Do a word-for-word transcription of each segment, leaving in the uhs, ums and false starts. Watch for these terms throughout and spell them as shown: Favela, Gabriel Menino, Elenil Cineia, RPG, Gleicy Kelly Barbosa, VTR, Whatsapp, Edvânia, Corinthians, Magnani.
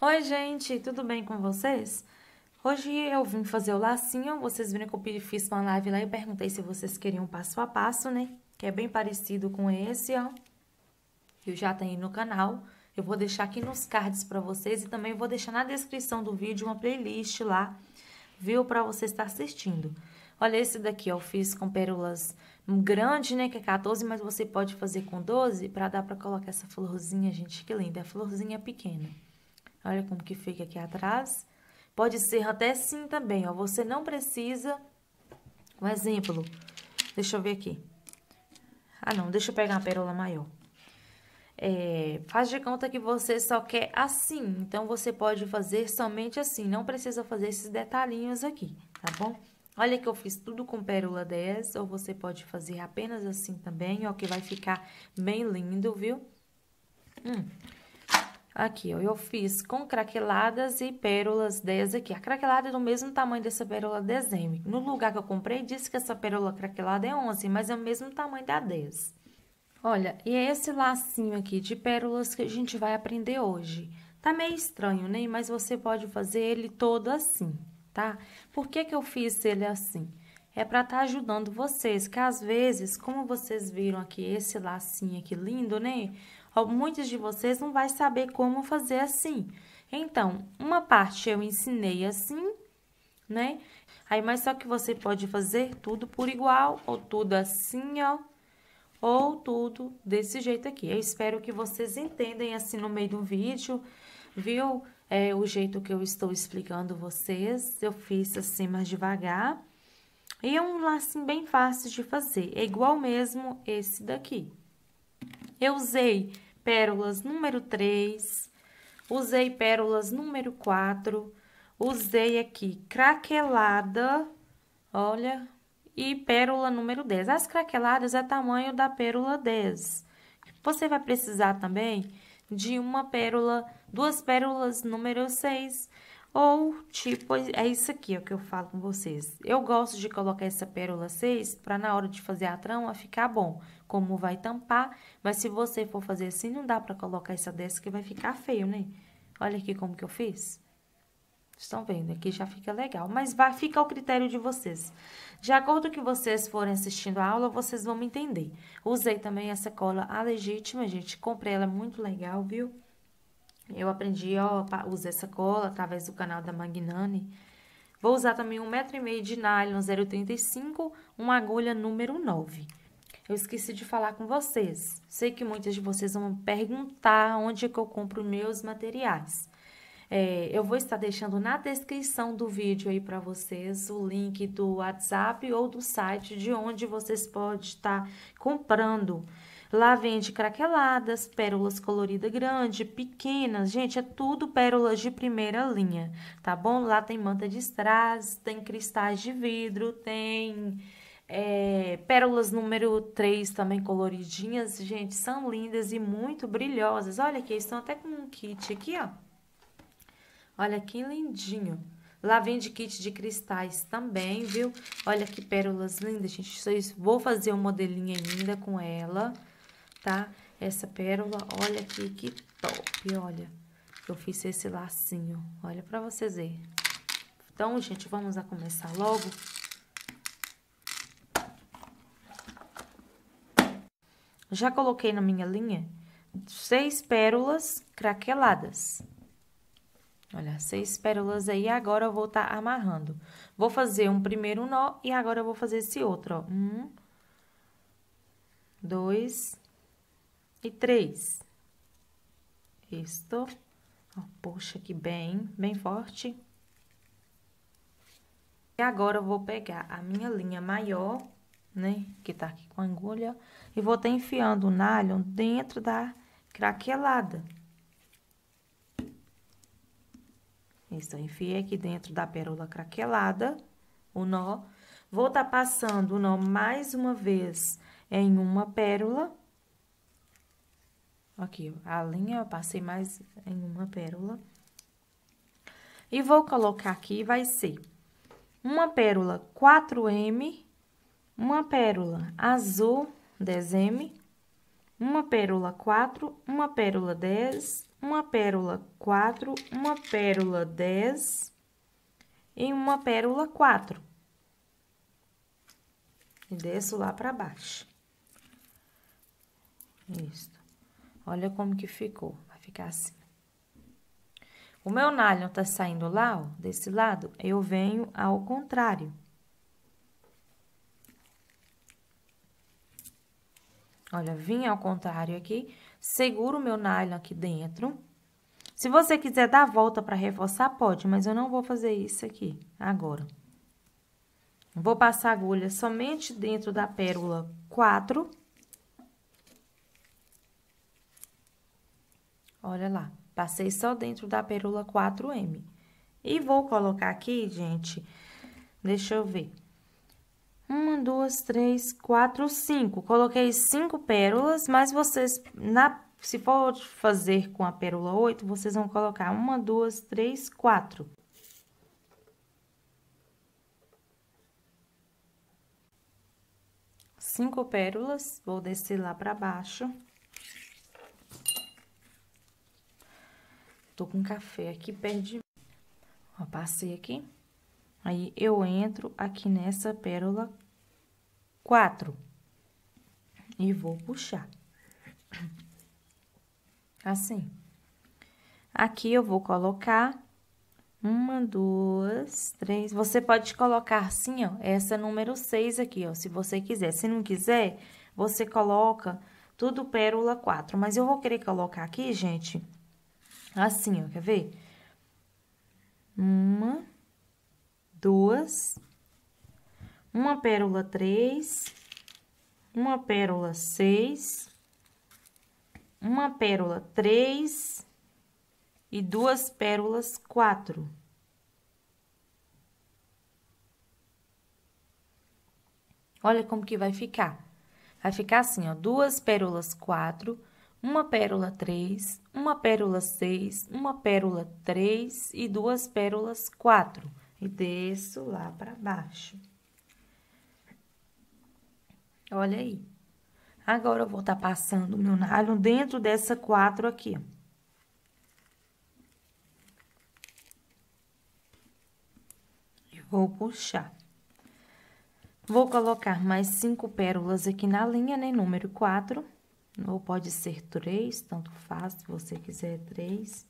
Oi, gente, tudo bem com vocês? Hoje eu vim fazer o lacinho, vocês viram que eu fiz uma live lá e perguntei se vocês queriam passo a passo, né? Que é bem parecido com esse, ó. Eu já tenho no canal, eu vou deixar aqui nos cards pra vocês e também vou deixar na descrição do vídeo uma playlist lá, viu? Pra você estar assistindo. Olha esse daqui, ó, eu fiz com pérolas grande, né? Que é quatorze, mas você pode fazer com doze pra dar pra colocar essa florzinha, gente, que linda. A florzinha pequena. Olha como que fica aqui atrás. Pode ser até sim também, ó. Você não precisa... Um exemplo. Deixa eu ver aqui. Ah, não. Deixa eu pegar uma pérola maior. É, faz de conta que você só quer assim. Então, você pode fazer somente assim. Não precisa fazer esses detalhinhos aqui, tá bom? Olha que eu fiz tudo com pérola dez. Ou você pode fazer apenas assim também, ó. Que vai ficar bem lindo, viu? Hum... Aqui, ó, eu fiz com craqueladas e pérolas dez aqui. A craquelada é do mesmo tamanho dessa pérola dez eme. No lugar que eu comprei, disse que essa pérola craquelada é onze, mas é o mesmo tamanho da dez. Olha, e é esse lacinho aqui de pérolas que a gente vai aprender hoje. Tá meio estranho, né? Mas você pode fazer ele todo assim, tá? Por que que eu fiz ele assim? É pra tá ajudando vocês, que às vezes, como vocês viram aqui, esse lacinho aqui lindo, né? Muitos de vocês não vai saber como fazer assim. Então, uma parte eu ensinei assim, né? Aí, mas só que você pode fazer tudo por igual, ou tudo assim, ó, ou tudo desse jeito aqui. Eu espero que vocês entendem assim no meio do vídeo, viu? É o jeito que eu estou explicando vocês. Eu fiz assim mais devagar. E é um lacinho bem fácil de fazer. É igual mesmo esse daqui. Eu usei pérolas número três, usei pérolas número quatro, usei aqui craquelada, olha, e pérola número dez. As craqueladas é tamanho da pérola dez. Você vai precisar também de uma pérola, duas pérolas número seis, ou tipo, é isso aqui é o que eu falo com vocês. Eu gosto de colocar essa pérola seis para na hora de fazer a trama ficar bom. Como vai tampar, mas se você for fazer assim, não dá pra colocar essa dez que vai ficar feio, né? Olha aqui como que eu fiz. Estão vendo? Aqui já fica legal, mas vai, fica ao critério de vocês. De acordo que vocês forem assistindo a aula, vocês vão me entender. Usei também essa cola a legítima, gente. Comprei ela, é muito legal, viu? Eu aprendi, ó, usar essa cola através do canal da Magnani. Vou usar também um metro e meio de nylon zero trinta e cinco, uma agulha número nove. Eu esqueci de falar com vocês. Sei que muitas de vocês vão perguntar onde é que eu compro meus materiais. É, eu vou estar deixando na descrição do vídeo aí para vocês o link do WhatsApp ou do site de onde vocês podem estar comprando. Lá vende craqueladas, pérolas colorida grande, pequenas, gente, é tudo pérolas de primeira linha, tá bom? Lá tem manta de strass, tem cristais de vidro, tem... É, pérolas número três também coloridinhas, gente, são lindas e muito brilhosas. Olha aqui, estão até com um kit aqui, ó. Olha que lindinho. Lá vende kit de cristais também, viu? Olha que pérolas lindas, gente. Vou fazer um modelinho ainda com ela, tá? Essa pérola, olha aqui, que top, olha. Eu fiz esse lacinho, olha pra vocês verem. Então, gente, vamos a começar logo. Já coloquei na minha linha seis pérolas craqueladas. Olha, seis pérolas aí, agora eu vou estar amarrando. Vou fazer um primeiro nó e agora eu vou fazer esse outro, ó. Um, dois e três. Isto. Ó, puxa aqui bem, bem forte. E agora eu vou pegar a minha linha maior... Né? Que tá aqui com a agulha. E vou tá enfiando o nylon dentro da craquelada. Isso, eu enfiei aqui dentro da pérola craquelada o nó. Vou tá passando o nó mais uma vez em uma pérola. Aqui, a linha eu passei mais em uma pérola. E vou colocar aqui, vai ser uma pérola quatro eme... Uma pérola azul dez eme, uma pérola quatro, uma pérola dez, uma pérola quatro, uma pérola dez e uma pérola quatro. E desço lá para baixo. Isso. Olha como que ficou. Vai ficar assim. O meu nylon tá saindo lá, ó, desse lado, eu venho ao contrário. Olha, vim ao contrário aqui, seguro o meu nylon aqui dentro. Se você quiser dar a volta para reforçar, pode, mas eu não vou fazer isso aqui agora. Vou passar a agulha somente dentro da pérola quatro. Olha lá, passei só dentro da pérola quatro M. E vou colocar aqui, gente, deixa eu ver. Uma, duas, três, quatro, cinco. Coloquei cinco pérolas, mas vocês, na, se for fazer com a pérola oito, vocês vão colocar uma, duas, três, quatro. Cinco pérolas, vou descer lá pra baixo. Tô com café aqui perto de mim. Ó, passei aqui. Aí, eu entro aqui nessa pérola quatro e vou puxar. Assim. Aqui, eu vou colocar uma, duas, três. Você pode colocar assim, ó, essa número seis aqui, ó, se você quiser. Se não quiser, você coloca tudo pérola quatro. Mas eu vou querer colocar aqui, gente, assim, ó, quer ver? Uma... Duas, uma pérola três, uma pérola seis, uma pérola três e duas pérolas quatro. Olha como que vai ficar. Vai ficar assim, ó, duas pérolas quatro, uma pérola três, uma pérola seis, uma pérola três e duas pérolas quatro. E desço lá pra baixo. Olha aí. Agora, eu vou tá passando o meu nylon dentro dessa quatro aqui. E vou puxar. Vou colocar mais cinco pérolas aqui na linha, né? Número quatro. Ou pode ser três, tanto faz, se você quiser três.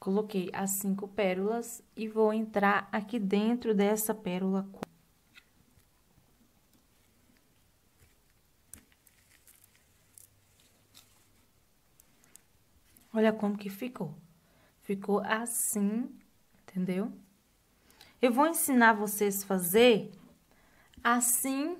Coloquei as cinco pérolas e vou entrar aqui dentro dessa pérola. Olha como que ficou. Ficou assim, entendeu? Eu vou ensinar vocês a fazer assim,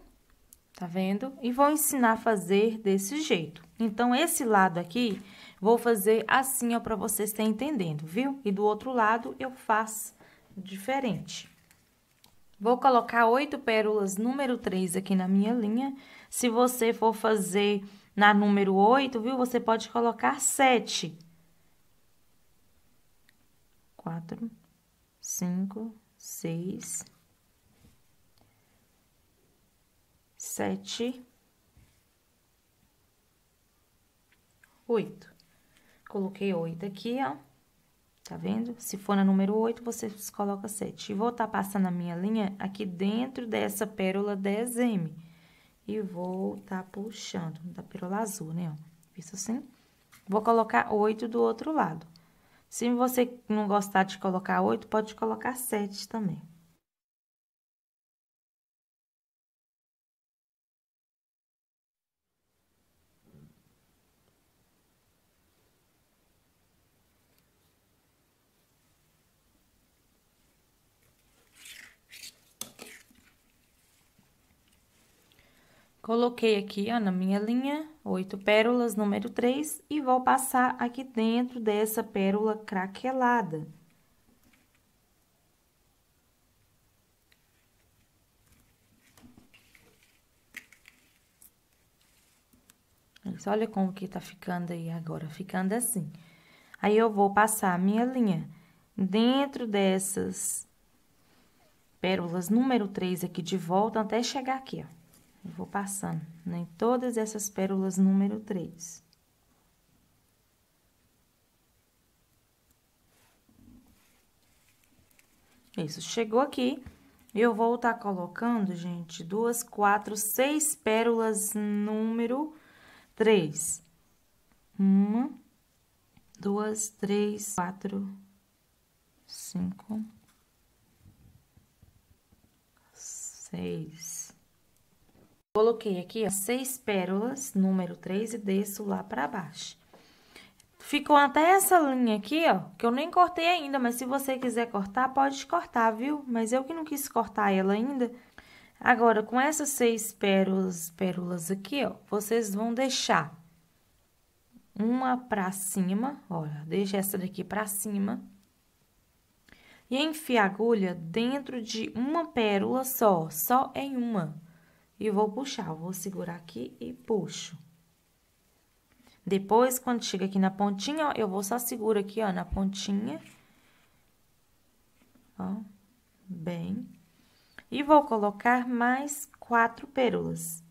tá vendo? E vou ensinar a fazer desse jeito. Então, esse lado aqui, vou fazer assim, ó, pra vocês terem entendendo, viu? E do outro lado, eu faço diferente. Vou colocar oito pérolas número três aqui na minha linha. Se você for fazer na número oito, viu? Você pode colocar sete. Quatro, cinco, seis, sete... oito. Coloquei oito aqui, ó. Tá vendo? Se for na número oito, você coloca sete. E vou tá passando a minha linha aqui dentro dessa pérola dez M. E vou tá puxando da pérola azul, né, ó. Isso assim. Vou colocar oito do outro lado. Se você não gostar de colocar oito, pode colocar sete também. Coloquei aqui, ó, na minha linha, oito pérolas, número três, e vou passar aqui dentro dessa pérola craquelada. Olha como que tá ficando aí agora, ficando assim. Aí, eu vou passar a minha linha dentro dessas pérolas número três aqui de volta, até chegar aqui, ó. Eu vou passando, né, em todas essas pérolas número três. Isso, chegou aqui, eu vou estar tá colocando, gente, duas, quatro, seis pérolas número três. Uma, duas, três, quatro, cinco, seis. Coloquei aqui, ó, seis pérolas número três e desço lá pra baixo. Ficou até essa linha aqui, ó, que eu nem cortei ainda, mas se você quiser cortar, pode cortar, viu? Mas eu que não quis cortar ela ainda. Agora, com essas seis pérolas, pérolas aqui, ó, vocês vão deixar uma pra cima, olha, deixa essa daqui pra cima. E enfia a agulha dentro de uma pérola só, só em uma. E vou puxar, vou segurar aqui e puxo. Depois, quando chega aqui na pontinha, ó, eu vou só seguro aqui, ó, na pontinha. Ó, bem. E vou colocar mais quatro pérolas.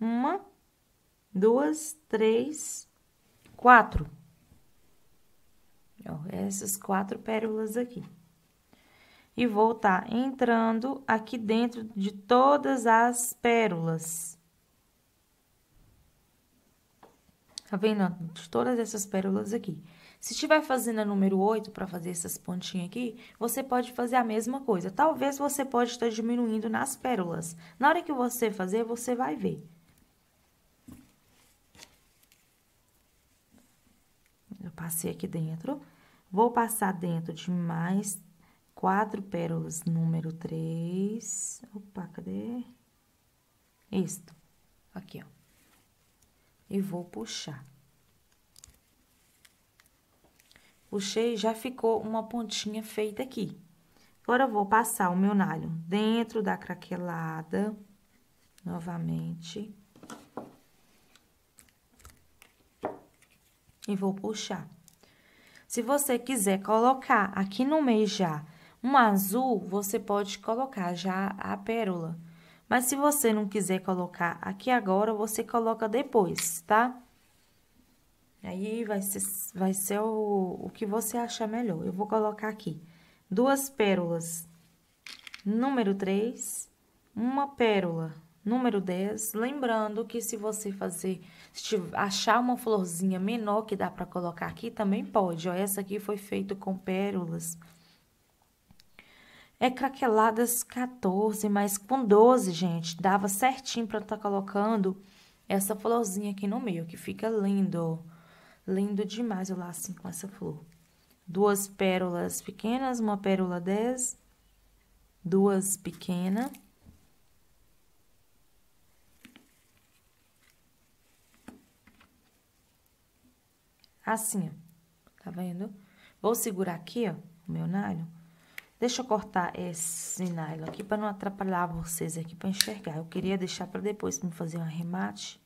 Uma, duas, três, quatro. Ó, essas quatro pérolas aqui. E vou tá entrando aqui dentro de todas as pérolas. Tá vendo? De todas essas pérolas aqui. Se estiver fazendo a número oito para fazer essas pontinhas aqui, você pode fazer a mesma coisa. Talvez você pode estar diminuindo nas pérolas. Na hora que você fazer, você vai ver. Eu passei aqui dentro. Vou passar dentro de mais quatro pérolas número três. Opa, cadê? Isto. Aqui, ó. E vou puxar. Puxei, já ficou uma pontinha feita aqui. Agora, eu vou passar o meu nylon dentro da craquelada, novamente. E vou puxar. Se você quiser colocar aqui no meio já um azul, você pode colocar já a pérola. Mas, se você não quiser colocar aqui agora, você coloca depois, tá? Aí, vai ser, vai ser o, o que você achar melhor. Eu vou colocar aqui duas pérolas número três, uma pérola número dez. Lembrando que se você fazer, se achar uma florzinha menor que dá pra colocar aqui, também pode. Ó, essa aqui foi feita com pérolas. É craqueladas quatorze, mas com doze, gente, dava certinho pra tá colocando essa florzinha aqui no meio, que fica lindo, lindo demais o lacinho com essa flor. Duas pérolas pequenas, uma pérola dez, duas pequenas. Assim, ó, tá vendo? Vou segurar aqui, ó, o meu nylon. Deixa eu cortar esse nylon aqui para não atrapalhar vocês aqui para enxergar. Eu queria deixar para depois para fazer um arremate.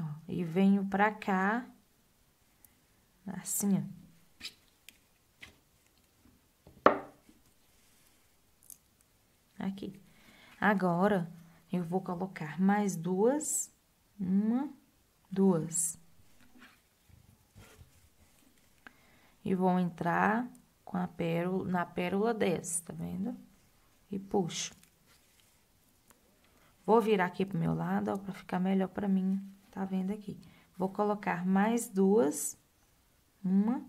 Ó, e venho para cá assim, ó. Aqui. Agora eu vou colocar mais duas, uma, duas. E vou entrar Na pérola, na pérola dez, tá vendo? E puxo. Vou virar aqui pro meu lado, ó, pra ficar melhor pra mim, tá vendo aqui? Vou colocar mais duas, uma,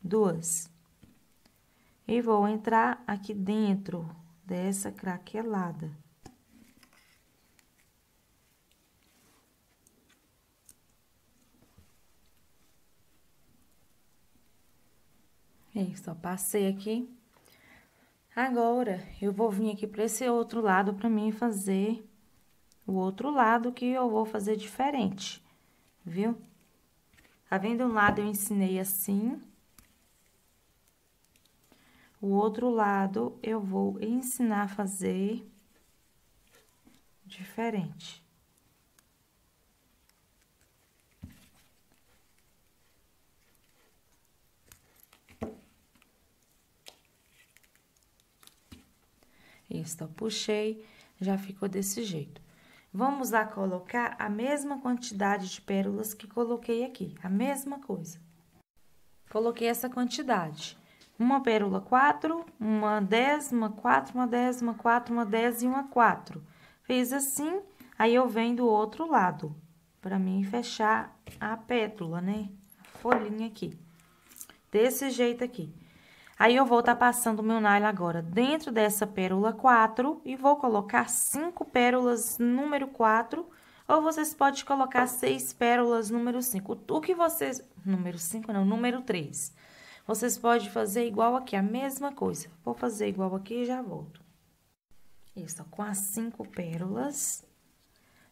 duas. E vou entrar aqui dentro dessa craquelada. Isso, ó, passei aqui. Agora, eu vou vir aqui pra esse outro lado pra mim fazer o outro lado que eu vou fazer diferente, viu? Tá vendo? Um lado eu ensinei assim. O outro lado eu vou ensinar a fazer diferente. Esta eu puxei, já ficou desse jeito. Vamos lá colocar a mesma quantidade de pérolas que coloquei aqui, a mesma coisa. Coloquei essa quantidade. Uma pérola quatro, uma décima, quatro, uma décima, quatro, uma dez e uma quatro. Fez assim, aí eu venho do outro lado, pra mim fechar a pétala, né? A folhinha aqui. Desse jeito aqui. Aí, eu vou tá passando o meu nylon agora dentro dessa pérola quatro e vou colocar cinco pérolas número quatro, ou vocês podem colocar seis pérolas número cinco. O que vocês... Número cinco não, número três. Vocês podem fazer igual aqui, a mesma coisa. Vou fazer igual aqui e já volto. Isso, com as cinco pérolas,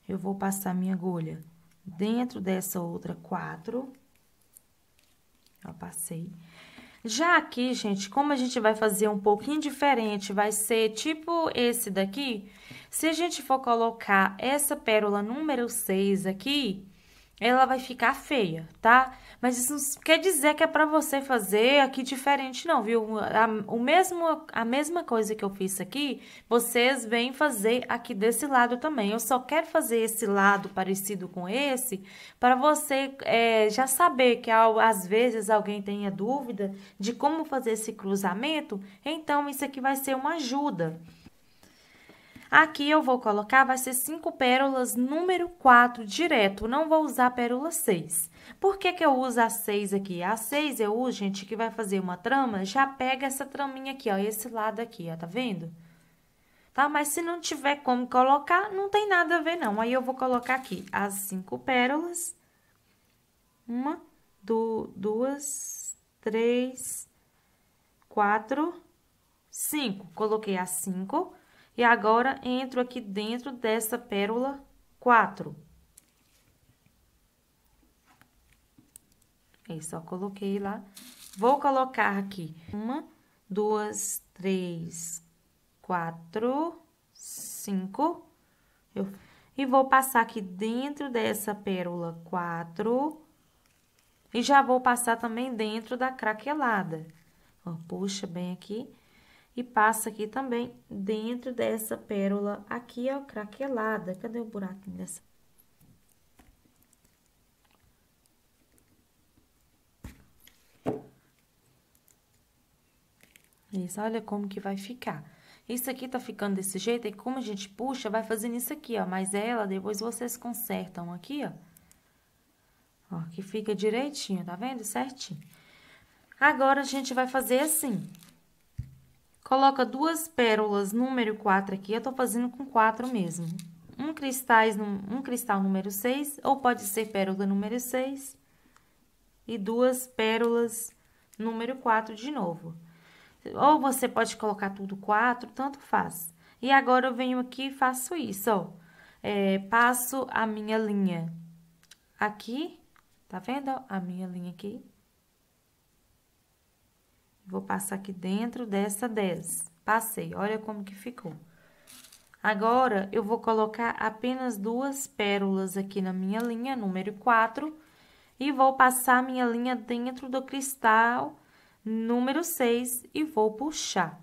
eu vou passar minha agulha dentro dessa outra quatro. Já passei. Já aqui, gente, como a gente vai fazer um pouquinho diferente, vai ser tipo esse daqui, se a gente for colocar essa pérola número seis aqui, ela vai ficar feia, tá? Mas isso não quer dizer que é pra você fazer aqui diferente não, viu? A, o mesmo, a mesma coisa que eu fiz aqui, vocês vêm fazer aqui desse lado também. Eu só quero fazer esse lado parecido com esse, para você é, já saber que às vezes alguém tenha dúvida de como fazer esse cruzamento, então isso aqui vai ser uma ajuda. Aqui eu vou colocar, vai ser cinco pérolas número quatro direto, não vou usar a pérola seis. Por que que eu uso a seis aqui? A seis eu uso, gente, que vai fazer uma trama, já pega essa traminha aqui, ó, esse lado aqui, ó, tá vendo? Tá, mas se não tiver como colocar, não tem nada a ver não. Aí eu vou colocar aqui as cinco pérolas, uma, duas, três, quatro, cinco. Coloquei as cinco. E agora, entro aqui dentro dessa pérola quatro. Aí, só coloquei lá. Vou colocar aqui uma, duas, três, quatro, cinco. Eu... E vou passar aqui dentro dessa pérola quatro. E já vou passar também dentro da craquelada. Ó, puxa bem aqui. E passa aqui também dentro dessa pérola aqui, ó, craquelada. Cadê o buraquinho dessa? Isso, olha como que vai ficar. Isso aqui tá ficando desse jeito, e como a gente puxa, vai fazendo isso aqui, ó. Mas ela, depois vocês consertam aqui, ó. Ó, que fica direitinho, tá vendo? Certinho. Agora, a gente vai fazer assim. Coloca duas pérolas número quatro aqui, eu tô fazendo com quatro mesmo. Um, cristais, um cristal número seis, ou pode ser pérola número seis. E duas pérolas número quatro de novo. Ou você pode colocar tudo quatro, tanto faz. E agora, eu venho aqui e faço isso, ó. É, passo a minha linha aqui, tá vendo? A minha linha aqui. Vou passar aqui dentro dessa dez. Passei, olha como que ficou. Agora, eu vou colocar apenas duas pérolas aqui na minha linha, número quatro. E vou passar a minha linha dentro do cristal número seis e vou puxar.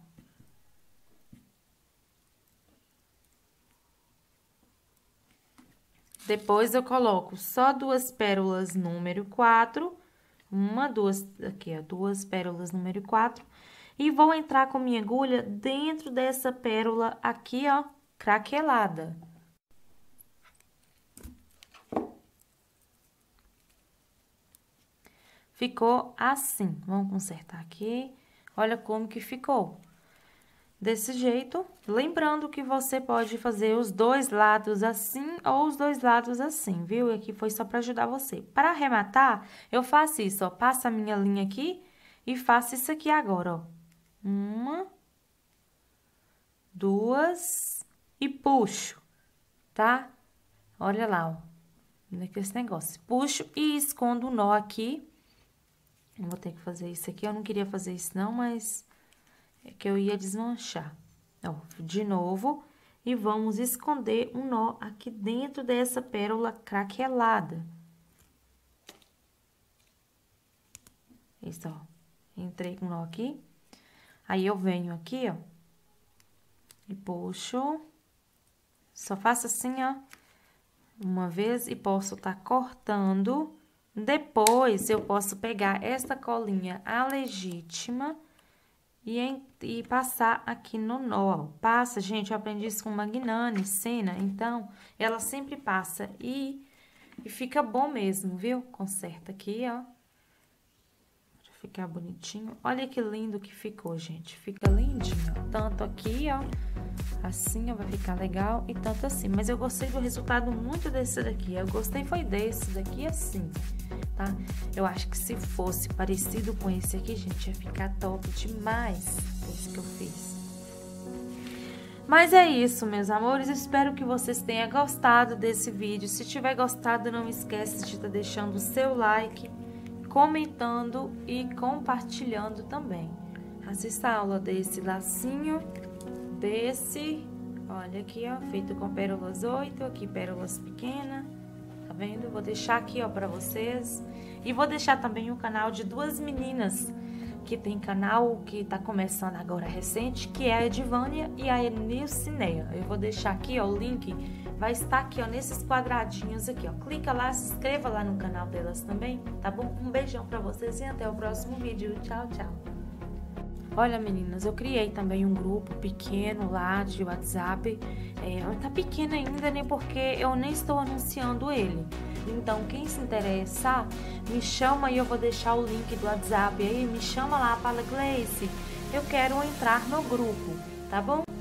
Depois, eu coloco só duas pérolas número quatro... Uma, duas, aqui, ó, duas pérolas número quatro. E vou entrar com minha agulha dentro dessa pérola aqui, ó, craquelada. Ficou assim. Vamos consertar aqui. Olha como que ficou. Desse jeito. Lembrando que você pode fazer os dois lados assim ou os dois lados assim, viu? E aqui foi só pra ajudar você. Para arrematar, eu faço isso, ó. Passa a minha linha aqui e faço isso aqui agora, ó. Uma, duas e puxo, tá? Olha lá, ó. Olha aqui esse negócio. Puxo e escondo o nó aqui. Eu vou ter que fazer isso aqui. Eu não queria fazer isso não, mas... é que eu ia desmanchar, ó, de novo, e vamos esconder um nó aqui dentro dessa pérola craquelada. Isso, ó, entrei com um nó aqui, aí eu venho aqui, ó, e puxo. Só faço assim, ó, uma vez e posso tá cortando. Depois, eu posso pegar esta colinha, a legítima, e, em, e passar aqui no nó. Passa, gente, eu aprendi isso com Magnani, Cena, então, ela sempre passa e, e fica bom mesmo, viu? Conserta aqui, ó, pra ficar bonitinho. Olha que lindo que ficou, gente, fica lindinho. Tanto aqui, ó, assim, ó, vai ficar legal e tanto assim. Mas eu gostei do resultado muito desse daqui, eu gostei foi desse daqui assim, tá? Eu acho que se fosse parecido com esse aqui, gente, ia ficar top demais esse que eu fiz. Mas é isso, meus amores, eu espero que vocês tenham gostado desse vídeo. Se tiver gostado, não esquece de estar deixando o seu like, comentando e compartilhando também. Assista a aula desse lacinho, desse, olha aqui, ó, feito com pérolas oito, aqui pérolas pequenas, tá vendo? Vou deixar aqui, ó, pra vocês. E vou deixar também o canal de duas meninas, que tem canal que tá começando agora recente, que é a Edvânia e a Elenil Cineia. Eu vou deixar aqui, ó, o link, vai estar aqui, ó, nesses quadradinhos aqui, ó. Clica lá, se inscreva lá no canal delas também, tá bom? Um beijão pra vocês e até o próximo vídeo. Tchau, tchau! Olha, meninas, eu criei também um grupo pequeno lá de WhatsApp. É, tá pequeno ainda, né? Porque eu nem estou anunciando ele. Então, quem se interessar, me chama e eu vou deixar o link do WhatsApp aí. Me chama lá, fala, Gleicy, eu quero entrar no grupo, tá bom?